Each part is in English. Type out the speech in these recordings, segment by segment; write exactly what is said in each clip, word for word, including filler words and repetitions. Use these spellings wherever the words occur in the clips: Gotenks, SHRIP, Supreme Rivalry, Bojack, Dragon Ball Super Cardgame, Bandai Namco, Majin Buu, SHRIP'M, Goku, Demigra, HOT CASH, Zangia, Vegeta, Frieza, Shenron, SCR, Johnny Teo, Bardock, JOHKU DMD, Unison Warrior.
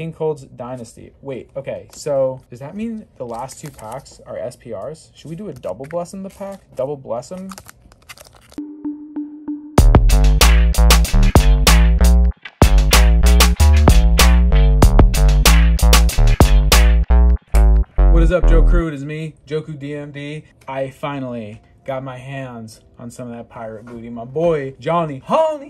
King Cold's Dynasty. Wait, okay, so does that mean the last two packs are S P Rs? Should we do a double bless in the pack? Double bless them? What is up, JOHKU? It is me, JOHKU D M D. I finally got my hands on some of that pirate booty. My boy, Johnny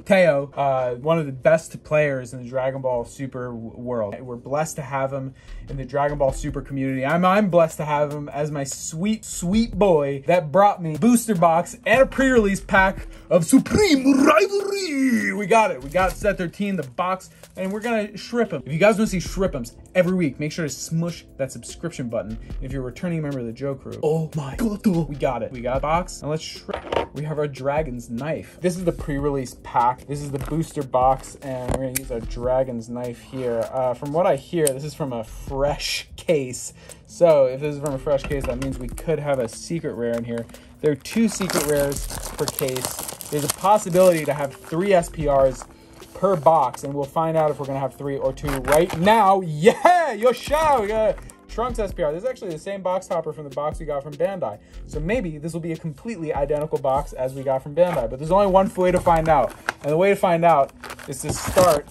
Teo, uh, one of the best players in the Dragon Ball Super world. We're blessed to have him in the Dragon Ball Super community. I'm, I'm blessed to have him as my sweet, sweet boy that brought me booster box and a pre-release pack of Supreme Rivalry. We got it. We got set thirteen, the box, and we're gonna SHRIP him. If you guys wanna see SHRIP'Ms every week, make sure to smush that subscription button. If you're a returning member of the JOHKU, oh my God, we got it. We got a box, and let's SHRIP. We have our Dragon's Knife. This is the pre-release pack. This is the booster box, and we're gonna use our Dragon's Knife here. Uh, from what I hear, this is from a fresh case. So if this is from a fresh case, that means we could have a secret rare in here. There are two secret rares per case. There's a possibility to have three S P Rs per box, and we'll find out if we're gonna have three or two right now. Yeah, yo, shout, we got it. Trunks S P R. This is actually the same box topper from the box we got from Bandai. So maybe this will be a completely identical box as we got from Bandai, but there's only one way to find out. And the way to find out is to start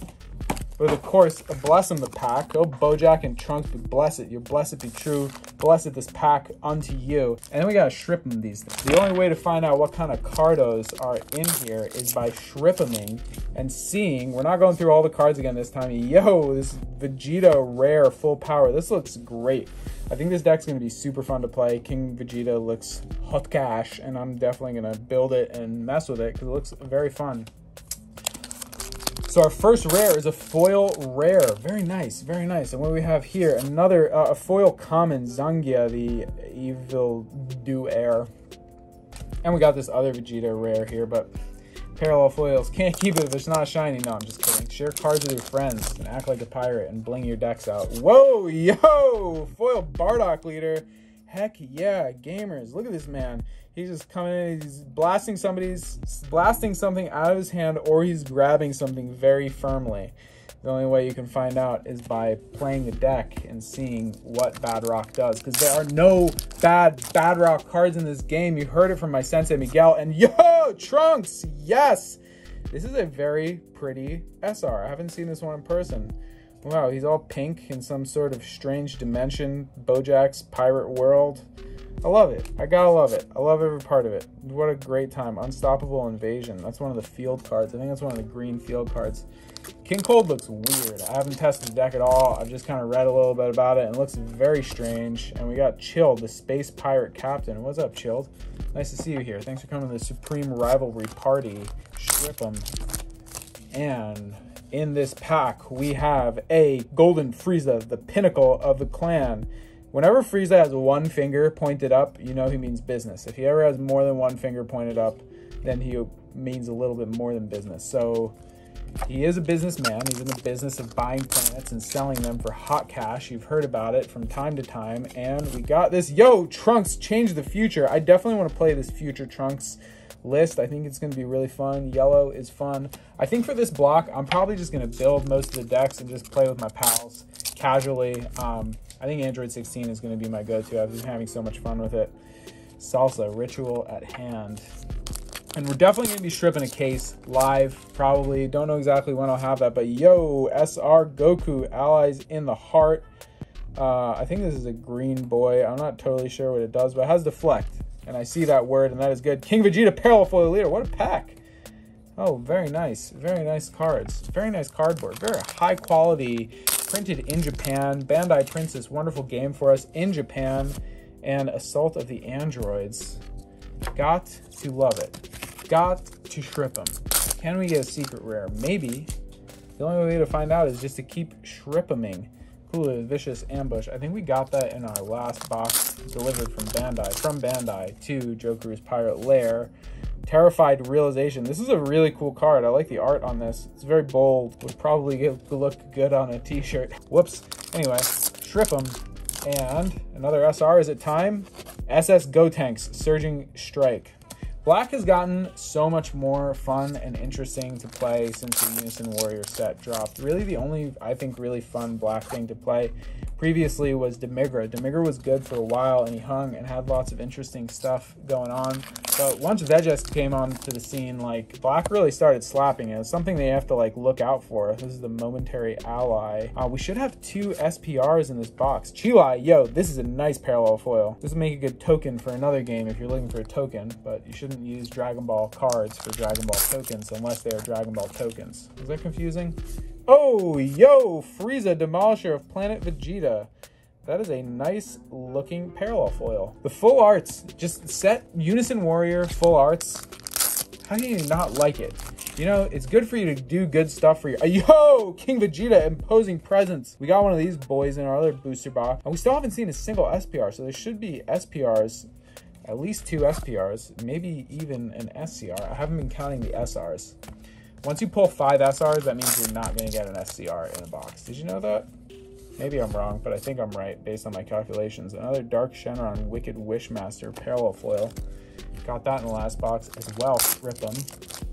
with, of course, a Bless 'em the pack. Go Bojack and Trunks, but bless it. Your bless it be true. Bless it this pack unto you. And then we gotta SHRIP 'em these things. The only way to find out what kind of cardos are in here is by SHRIP 'eming and seeing. We're not going through all the cards again this time. Yo, this Vegeta rare full power. This looks great. I think this deck's gonna be super fun to play. King Vegeta looks hot cash, and I'm definitely gonna build it and mess with it because it looks very fun. So our first rare is a foil rare. Very nice, very nice. And what do we have here? Another uh, a foil common, Zangia, the evil do-air. And we got this other Vegeta rare here, but parallel foils, can't keep it if it's not shiny. No, I'm just kidding. Share cards with your friends and act like a pirate and bling your decks out. Whoa, yo, foil Bardock leader. Heck yeah, gamers, look at this man. He's just coming in, he's blasting somebody's, blasting something out of his hand, or he's grabbing something very firmly. The only way you can find out is by playing the deck and seeing what Bad Rock does, because there are no bad Bad Rock cards in this game. You heard it from my sensei Miguel, and yo, Trunks, yes! This is a very pretty S R. I haven't seen this one in person. Wow, he's all pink in some sort of strange dimension, Bojack's pirate world. I love it. I gotta love it. I love every part of it. What a great time. Unstoppable Invasion. That's one of the field cards. I think that's one of the green field cards. King Cold looks weird. I haven't tested the deck at all. I've just kind of read a little bit about it, and it looks very strange. And we got Chilled, the space pirate captain. What's up, Chilled? Nice to see you here. Thanks for coming to the Supreme Rivalry Party. SHRIP 'em. And in this pack, we have a Golden Frieza, the pinnacle of the clan. Whenever Frieza has one finger pointed up, you know he means business. If he ever has more than one finger pointed up, then he means a little bit more than business. So he is a businessman. He's in the business of buying planets and selling them for hot cash. You've heard about it from time to time. And we got this. Yo, Trunks, change the future. I definitely want to play this future Trunks list. I think it's going to be really fun. Yellow is fun. I think for this block, I'm probably just going to build most of the decks and just play with my pals casually. Um, I think Android sixteen is going to be my go-to. I've been having so much fun with it. Salsa, ritual at hand. And we're definitely going to be stripping a case live, probably. Don't know exactly when I'll have that, but yo, S R Goku, allies in the heart. Uh, I think this is a green boy. I'm not totally sure what it does, but it has deflect. And I see that word, and that is good. King Vegeta, parallel foil leader. What a pack. Oh, very nice. Very nice cards. Very nice cardboard. Very high quality, printed in Japan. Bandai prints this wonderful game for us in Japan. And Assault of the Androids. Got to love it. Got to SHRIP 'em. Can we get a secret rare? Maybe. The only way to find out is just to keep SHRIP 'eming. Cool, Vicious Ambush. I think we got that in our last box delivered from Bandai. From Bandai to JOHKU's Pirate Lair. Terrified Realization. This is a really cool card. I like the art on this. It's very bold. Would probably give, look good on a t-shirt. Whoops. Anyway, SHRIP 'em. And another S R. Is it time? S S Gotenks, Surging Strike. Black has gotten so much more fun and interesting to play since the Unison Warrior set dropped. Really the only, I think, really fun black thing to play previously was Demigra. Demigra was good for a while, and he hung and had lots of interesting stuff going on. But once Vegesk came onto the scene, like, black really started slapping it. It's something they have to, like, look out for. This is the momentary ally. Uh, we should have two S P Rs in this box. Chilai, yo, this is a nice parallel foil. This would make a good token for another game if you're looking for a token, but you shouldn't use Dragon Ball cards for Dragon Ball tokens unless they are Dragon Ball tokens. Is that confusing? Oh, yo, Frieza, Demolisher of Planet Vegeta. That is a nice looking parallel foil. The full arts, just set Unison Warrior, full arts. How can you not like it? You know, it's good for you to do good stuff for your, uh, yo, King Vegeta, imposing presence. We got one of these boys in our other booster box, and we still haven't seen a single S P R, so there should be S P Rs, at least two S P Rs, maybe even an S C R. I haven't been counting the S Rs. Once you pull five S Rs, that means you're not gonna get an S C R in a box. Did you know that? Maybe I'm wrong, but I think I'm right based on my calculations. Another Dark Shenron Wicked Wishmaster parallel foil. Got that in the last box as well, SHRIP'M.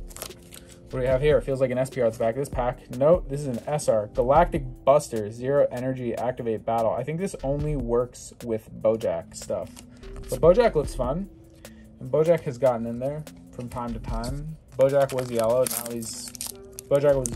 What do we have here? It feels like an S P R at the back of this pack. No, this is an S R. Galactic Buster, zero energy, activate battle. I think this only works with Bojack stuff. But Bojack looks fun. And Bojack has gotten in there from time to time. Bojack was yellow, now he's, Bojack was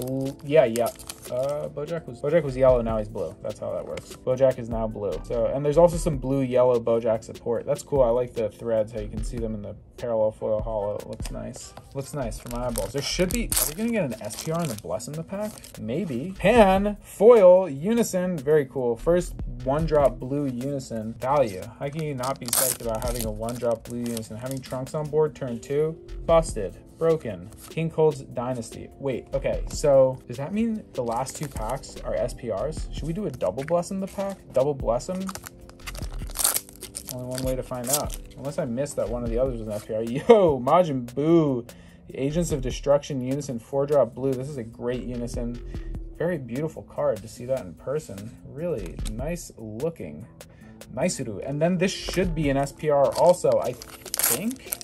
blue, yeah, yeah, uh, Bojack was, Bojack was yellow, now he's blue, that's how that works. Bojack is now blue, so, and there's also some blue-yellow Bojack support, that's cool, I like the threads, how you can see them in the parallel foil hollow, it looks nice, looks nice for my eyeballs. There should be, are we gonna get an S P R in the Bless in the pack? Maybe. Pan, foil, Unison, very cool, first one-drop blue Unison value. How can you not be psyched about having a one-drop blue Unison? Having Trunks on board, turn two, busted, broken. King Cold's Dynasty. Wait, okay, so does that mean the last two packs are S P Rs? Should we do a double Bless in the pack? Double Bless them? Only one way to find out. Unless I missed that one of the others was an S P R. Yo, Majin Buu, the Agents of Destruction Unison, four-drop blue. This is a great Unison. Very beautiful card to see that in person. Really nice looking. Naisuru. And then this should be an S P R also, I think.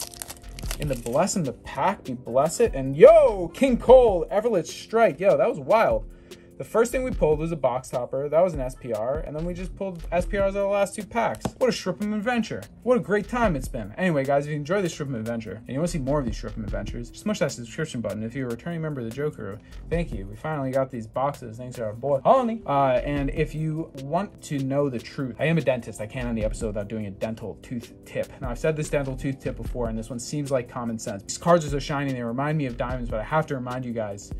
In the Bless in the pack, we bless it. And yo, King Cole, Everlet Strike. Yo, that was wild. The first thing we pulled was a box topper. That was an S P R. And then we just pulled S P Rs out of the last two packs. What a SHRIP'M adventure. What a great time it's been. Anyway, guys, if you enjoyed this SHRIP'M adventure and you want to see more of these SHRIP'M adventures, just smash that subscription button. If you're a returning member of the JOHKU, thank you. We finally got these boxes. Thanks to our boy, Holly. Uh, and if you want to know the truth, I am a dentist. I can't end the episode without doing a dental tooth tip. Now, I've said this dental tooth tip before, and this one seems like common sense. These cards are so shiny, they remind me of diamonds, but I have to remind you guys,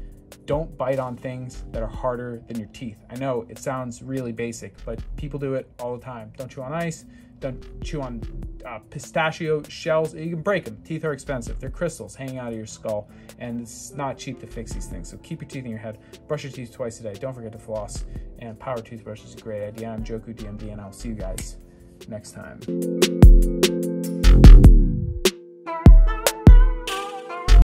don't bite on things that are harder than your teeth. I know it sounds really basic, but people do it all the time. Don't chew on ice. Don't chew on uh, pistachio shells. You can break them. Teeth are expensive. They're crystals hanging out of your skull, and it's not cheap to fix these things. So keep your teeth in your head. Brush your teeth twice a day. Don't forget to floss. And power toothbrush is a great idea. I'm JOHKU D M D, and I'll see you guys next time.